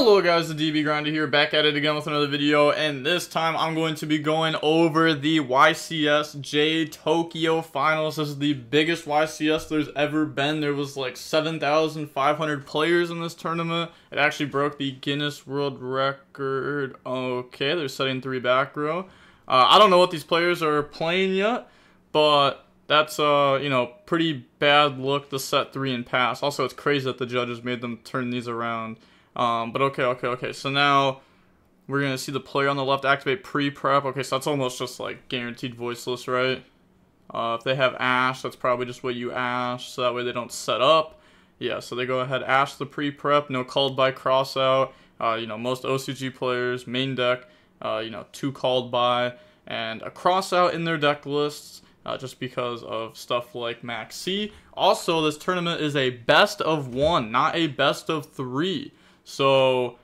Hello guys, the DB Grinder here, back at it again with another video, and this time I'm going to be going over the YCS J Tokyo Finals. This is the biggest YCS there's ever been. There was like 7,500 players in this tournament. It actually broke the Guinness World Record. Okay, they're setting three back row. I don't know what these players are playing yet, but that's you know, pretty bad look to set three and pass. Also, it's crazy that the judges made them turn these around. But okay. So now we're going to see the player on the left activate pre-prep. Okay, so that's almost just like guaranteed voiceless, right? If they have Ash, that's probably just what you Ash, so that way they don't set up. Yeah, so they go ahead, Ash the pre-prep, no called by cross-out. You know, most OCG players, main deck, you know, two called by and a cross-out in their deck lists. Just because of stuff like Max C. Also, this tournament is a best of one, not a best of three. So,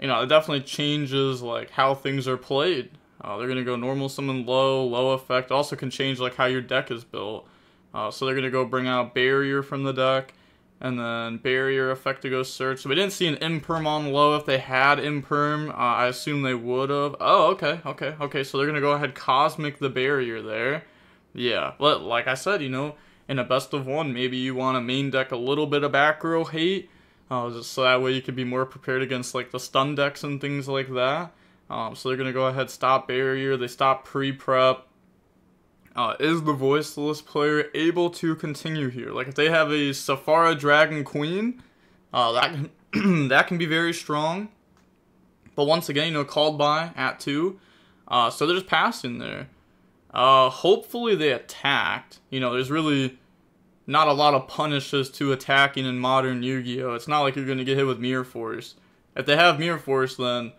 you know, it definitely changes, like, how things are played. They're going to go normal summon low, low effect. Also can change, like, how your deck is built. So they're going to go bring out barrier from the deck, and then barrier effect to go search. So we didn't see an Imperm on low. If they had Imperm, I assume they would have. Oh, okay. So they're going to go ahead Cosmic the barrier there. Yeah, but like I said, you know, in a best of one, maybe you want to main deck a little bit of back row hate. Just so that way you could be more prepared against, like, the stun decks and things like that. So they're going to go ahead, stop barrier. They stop pre-prep. Is the voiceless player able to continue here? Like, if they have a Saphira Dragon Queen, that can be very strong. But once again, you know, called by at 2. So they're just passing there. Hopefully they attacked. You know, there's really not a lot of punishes to attacking in modern Yu-Gi-Oh! It's not like you're going to get hit with Mirror Force. If they have Mirror Force, then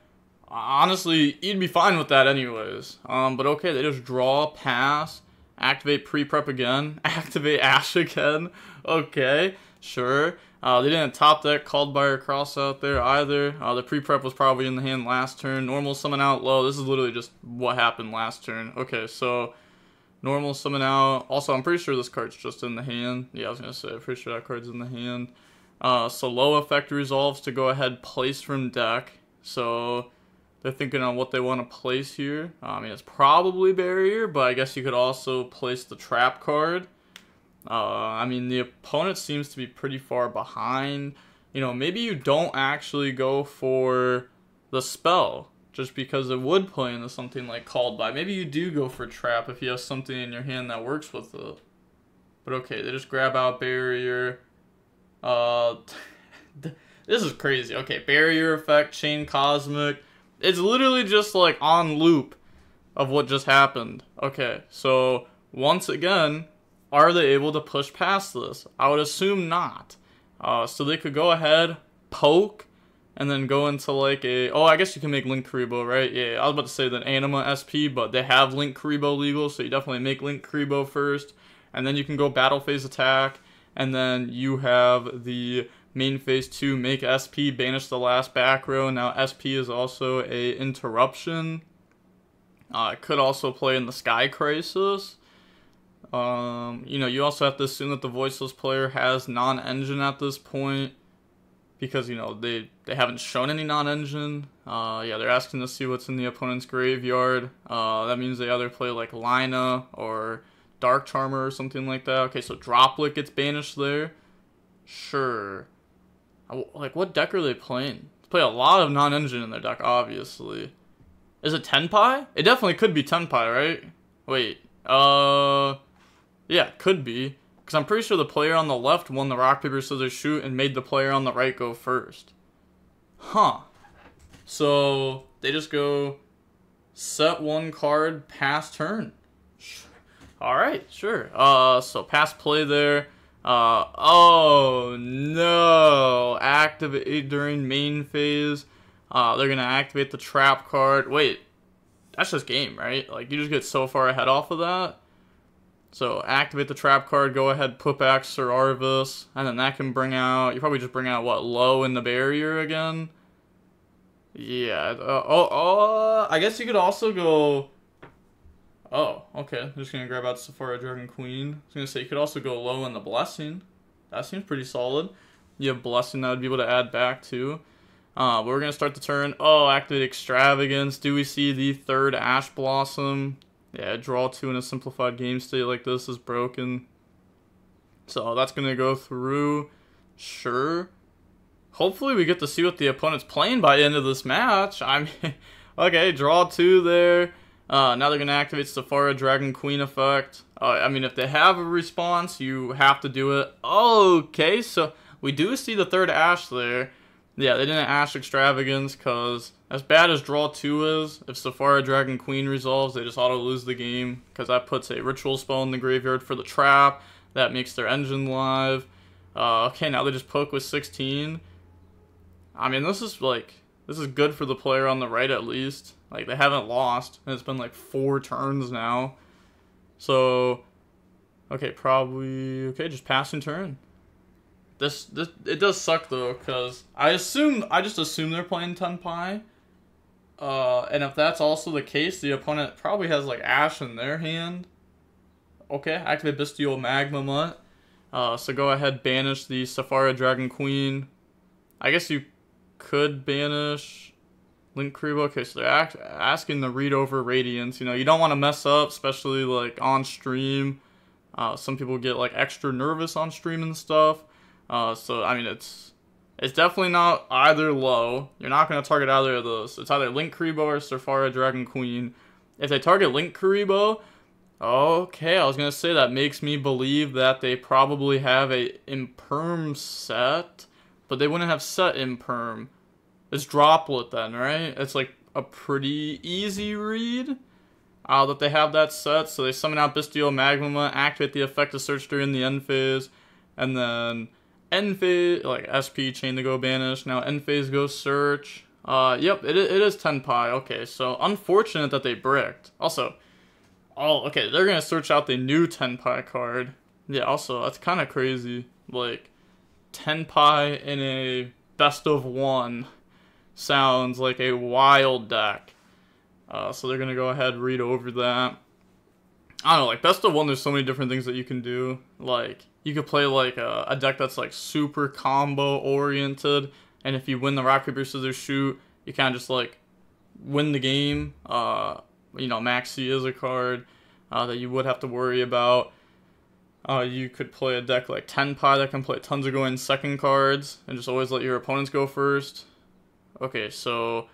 honestly, you'd be fine with that anyways. But okay, they just draw, pass, activate pre-prep again, activate Ash again. Okay, sure. They didn't top deck called by or cross out there either. The pre-prep was probably in the hand last turn. Normal summon out low. This is literally just what happened last turn. Okay, so normal summon out. Also, I'm pretty sure this card's just in the hand. Yeah, I was going to say, I'm pretty sure that card's in the hand. So low effect resolves to go ahead, place from deck. So they're thinking on what they want to place here. I mean, it's probably barrier, but I guess you could also place the trap card. I mean, the opponent seems to be pretty far behind. You know, maybe you don't actually go for the spell, just because it would play into something like called by. Maybe you do go for trap if you have something in your hand that works with it. But okay, they just grab out barrier. This is crazy. Okay, barrier effect, chain cosmic. It's literally just like on loop of what just happened. Okay, so once again, are they able to push past this? I would assume not. So they could go ahead, poke, and then go into like a... Oh, I guess you can make Linkuriboh, right? Yeah, I was about to say that Anima SP, but they have Linkuriboh legal, so you definitely make Linkuriboh first. And then you can go battle phase attack, and then you have the main phase 2, make SP, banish the last back row. Now SP is also a interruption. It could also play in the Sky Crisis. You know, you also have to assume that the voiceless player has non-engine at this point, because, you know, they haven't shown any non-engine. Yeah, they're asking to see what's in the opponent's graveyard. That means they either play, like, Lina or Dark Charmer or something like that. Okay, so Droplet gets banished there. Sure. Like, what deck are they playing? They play a lot of non-engine in their deck, obviously. Is it Tenpai? It definitely could be Tenpai, right? Wait. Yeah, could be. Because I'm pretty sure the player on the left won the rock, paper, scissors, shoot and made the player on the right go first. Huh. So they just go set one card, pass turn. Alright, sure. So pass play there. Oh no. Activate during main phase. They're going to activate the trap card. Wait, that's just game, right? Like, you just get so far ahead off of that. So activate the trap card, go ahead, put back Sauravis, and then that can bring out, you probably just bring out, what, low in the barrier again? Yeah, I guess you could also go, oh, okay, I'm just going to grab out Saphira Dragon Queen. I was going to say, you could also go low in the Blessing. That seems pretty solid. You have Blessing that would be able to add back too. We're going to start the turn. Oh, activate Extravagance. Do we see the third Ash Blossom? Yeah, draw two in a simplified game state like this is broken. So that's going to go through. Sure. Hopefully we get to see what the opponent's playing by the end of this match. I mean, okay, draw two there. Now they're going to activate Saphira Dragon Queen effect. I mean, if they have a response, you have to do it. Okay, so we do see the third Ash there. Yeah, they didn't Ash Extravagance because as bad as draw 2 is, if Saphira Dragon Queen resolves, they just auto lose the game because that puts a ritual spell in the graveyard for the trap. That makes their engine live. Okay, now they just poke with 16. I mean, this is good for the player on the right at least. Like, they haven't lost, and it's been like 4 turns now. So, okay, probably, okay, just passing turn. This it does suck though, cause I just assume they're playing Tenpai, and if that's also the case, the opponent probably has like Ash in their hand. Okay, activate Bestial Magma Mutt. So go ahead, banish the Saphira Dragon Queen. I guess you could banish Linkuriboh. Okay, so they're asking to read over Radiance. You know, you don't want to mess up, especially like on stream. Some people get like extra nervous on stream and stuff. So, I mean, it's definitely not either low. You're not going to target either of those. It's either Linkuriboh or Saphira Dragon Queen. If they target Linkuriboh, okay, I was going to say that makes me believe that they probably have a Imperm set, but they wouldn't have set Imperm. It's Droplet then, right? It's like a pretty easy read that they have that set. So they summon out Bestial Magma Mutt, activate the effect of search during the end phase, and then end phase, like SP chain to go banish. Now end phase goes search. Yep, it is Tenpai. Okay, so unfortunate that they bricked. Also, oh, okay, they're gonna search out the new Tenpai card. Yeah, also that's kind of crazy. Like Tenpai in a best of one sounds like a wild deck. So they're gonna go ahead and read over that. I don't know, like best of one. There's so many different things that you can do. Like, you could play like a deck that's like super combo oriented, and if you win the rock paper scissors shoot, you kind of just like win the game. You know, Max C is a card that you would have to worry about. You could play a deck like Tenpai that can play tons of going second cards and just always let your opponents go first. Okay, so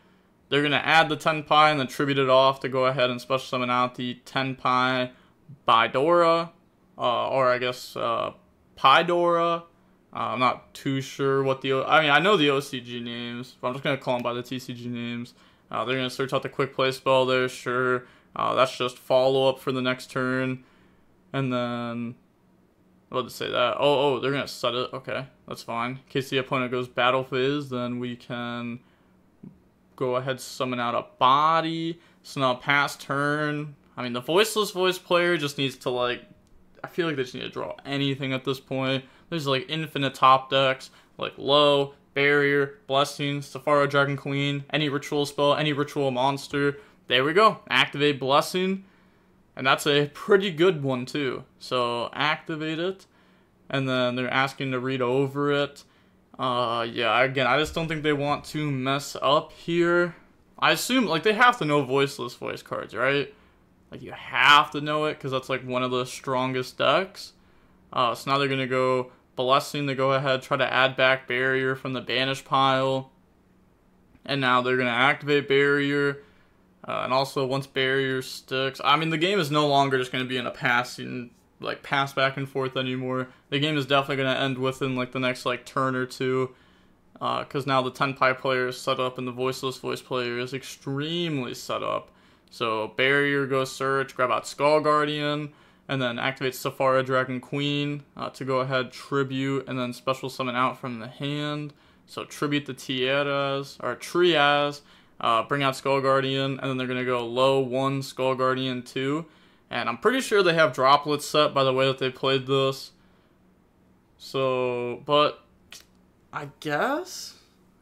they're gonna add the Tenpai and then tribute it off to go ahead and special summon out the Tenpai Pydora. Or I guess Pydora. I'm not too sure what the... I mean, I know the OCG names, but I'm just going to call them by the TCG names. They're going to search out the quick play spell there, sure. That's just follow-up for the next turn. And then... what did it say that? Oh, they're going to set it. Okay, that's fine. In case the opponent goes battle phase, then we can go ahead summon out a body. So now pass turn. I mean, the Voiceless Voice player just needs to, like... I feel like they just need to draw anything at this point. There's like infinite top decks, like Low, Barrier, Blessing, Saphira Dragon Queen, any ritual spell, any ritual monster. There we go. Activate Blessing. And that's a pretty good one too. So activate it. And then they're asking to read over it. Yeah, again, I just don't think they want to mess up here. I assume like they have to know Voiceless Voice cards, right? Like, you have to know it because that's like one of the strongest decks. So now they're going to go Blessing to go ahead, try to add back Barrier from the banish pile. And now they're going to activate Barrier. And also, once Barrier sticks, I mean, the game is no longer just going to be in a passing, like, pass back and forth anymore. The game is definitely going to end within like the next like turn or two. Because now the Tenpai player is set up and the Voiceless Voice player is extremely set up. So Barrier, go search, grab out Skull Guardian, and then activate Saphira Dragon Queen to go ahead, tribute, and then special summon out from the hand. So tribute the Tierras, or Trias, bring out Skull Guardian, and then they're going to go Low 1, Skull Guardian 2. And I'm pretty sure they have Droplets set by the way that they played this. So, but, I guess?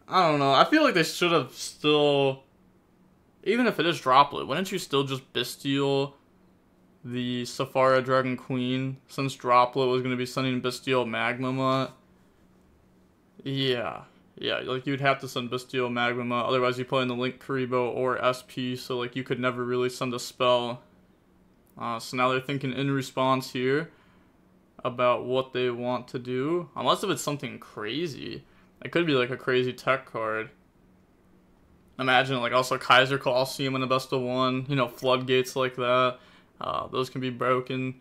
I don't know. I feel like they should have still... even if it is Droplet, wouldn't you still just Bestial the Saphira Dragon Queen since Droplet was going to be sending Bestial Magma Mutt? Yeah. Yeah, like you'd have to send Bestial Magma Mutt, otherwise you play in the Linkuriboh or SP, so like you could never really send a spell. So now they're thinking in response here about what they want to do. Unless if it's something crazy. It could be like a crazy tech card. Imagine like also Kaiser Colosseum in the best of one, you know, floodgates like that. Those can be broken.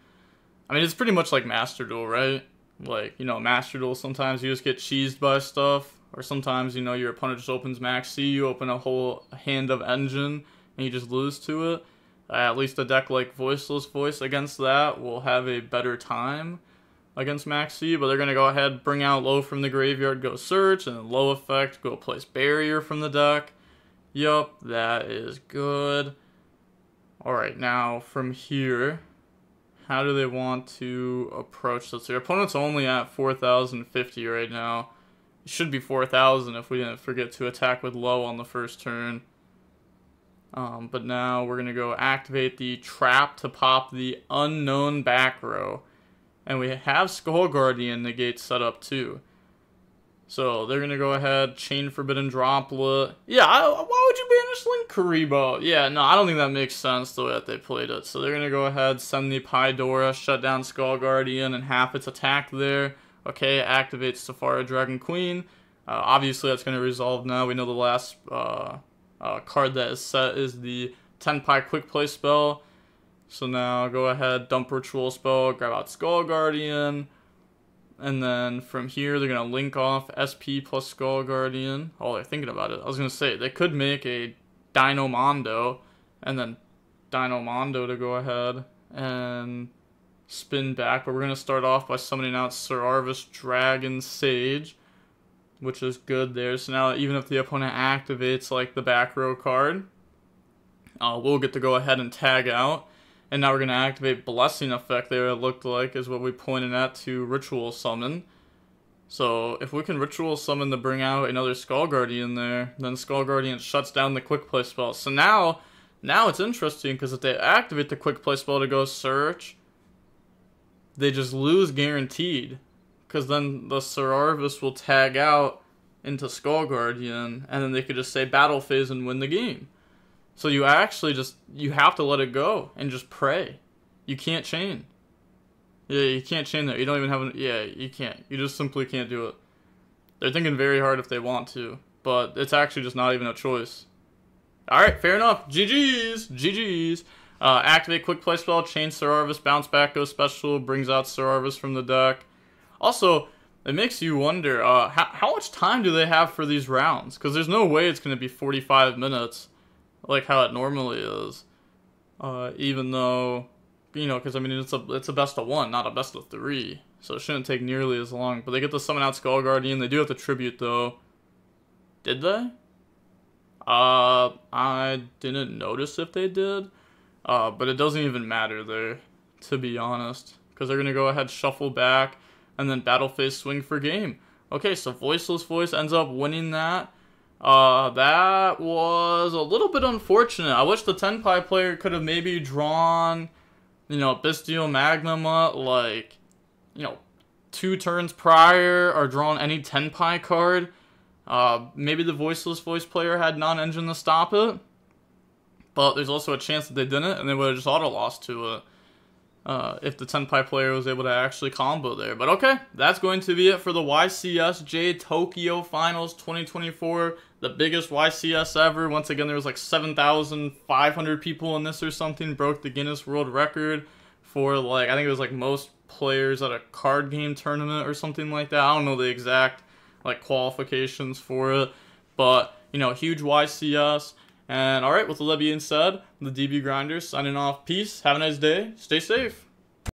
I mean, it's pretty much like Master Duel, right? Like, you know, Master Duel, sometimes you just get cheesed by stuff. Or sometimes, you know, your opponent just opens Max C, you open a whole hand of engine, and you just lose to it. At least a deck like Voiceless Voice against that will have a better time against Max C, but they're going to go ahead, bring out Low from the graveyard, go search, and low effect, go place Barrier from the deck. Yup, that is good. Alright, now from here, how do they want to approach this? Your opponent's only at 4,050 right now. It should be 4,000 if we didn't forget to attack with Low on the first turn. But now we're going to go activate the trap to pop the unknown back row. And we have Skull Guardian negate set up too. So they're going to go ahead, chain Forbidden Droplet. Yeah, why would you banish Linkuriboh? Yeah, no, I don't think that makes sense the way that they played it. So they're going to go ahead, send the Pydora, shut down Skull Guardian and half its attack there. Okay, activate Saphira Dragon Queen. Obviously that's going to resolve now. We know the last... card that is set is the Tenpai Quick Play spell. So now go ahead, dump Ritual spell, grab out Skull Guardian, and then from here they're gonna link off SP plus Skull Guardian. Oh, they're thinking about it. I was gonna say they could make a Dino Mondo, and then Dino Mondo to go ahead and spin back. But we're gonna start off by summoning out Sauravis Dragon Sage, which is good there. So now even if the opponent activates like the back row card, we'll get to go ahead and tag out. And now we're going to activate Blessing effect there, it looked like, is what we pointed at to Ritual Summon. So if we can Ritual Summon to bring out another Skull Guardian there, then Skull Guardian shuts down the Quick Play spell. So now it's interesting, because if they activate the Quick Play spell to go search, they just lose guaranteed. Because then the Sauravis will tag out into Skull Guardian, and then they could just say battle phase and win the game. So you actually just, you have to let it go and just pray. You can't chain. Yeah, you can't chain there. You don't even have an, yeah, you can't. You just simply can't do it. They're thinking very hard if they want to, but it's actually just not even a choice. Alright, fair enough. GG's. GG's. Activate Quick Play spell, chain Sauravis, bounce back, goes special, brings out Sauravis from the deck. Also, it makes you wonder, how much time do they have for these rounds? Because there's no way it's going to be 45 minutes, like how it normally is. Even though, you know, because I mean, it's a best of one, not a best of three. So it shouldn't take nearly as long. But they get to summon out Skull Guardian. They do have to tribute, though. Did they? I didn't notice if they did. But it doesn't even matter there, to be honest. Because they're going to go ahead, shuffle back, and then battle phase swing for game. Okay, so Voiceless Voice ends up winning that. That was a little bit unfortunate. I wish the Tenpai player could have maybe drawn, you know, Bestial Magma Mutt, like, you know, 2 turns prior, or drawn any Tenpai card. Maybe the Voiceless Voice player had non-engine to stop it. But there's also a chance that they didn't, and they would have just auto-lost to it. If the Tenpai player was able to actually combo there. But okay, that's going to be it for the YCS J Tokyo Finals 2024. The biggest YCS ever. Once again, there was like 7,500 people in this or something. Broke the Guinness World Record for like, I think it was like most players at a card game tournament or something like that. I don't know the exact like qualifications for it. But, you know, huge YCS. And alright, with all that being said, the DB Grinder signing off. Peace, have a nice day, stay safe.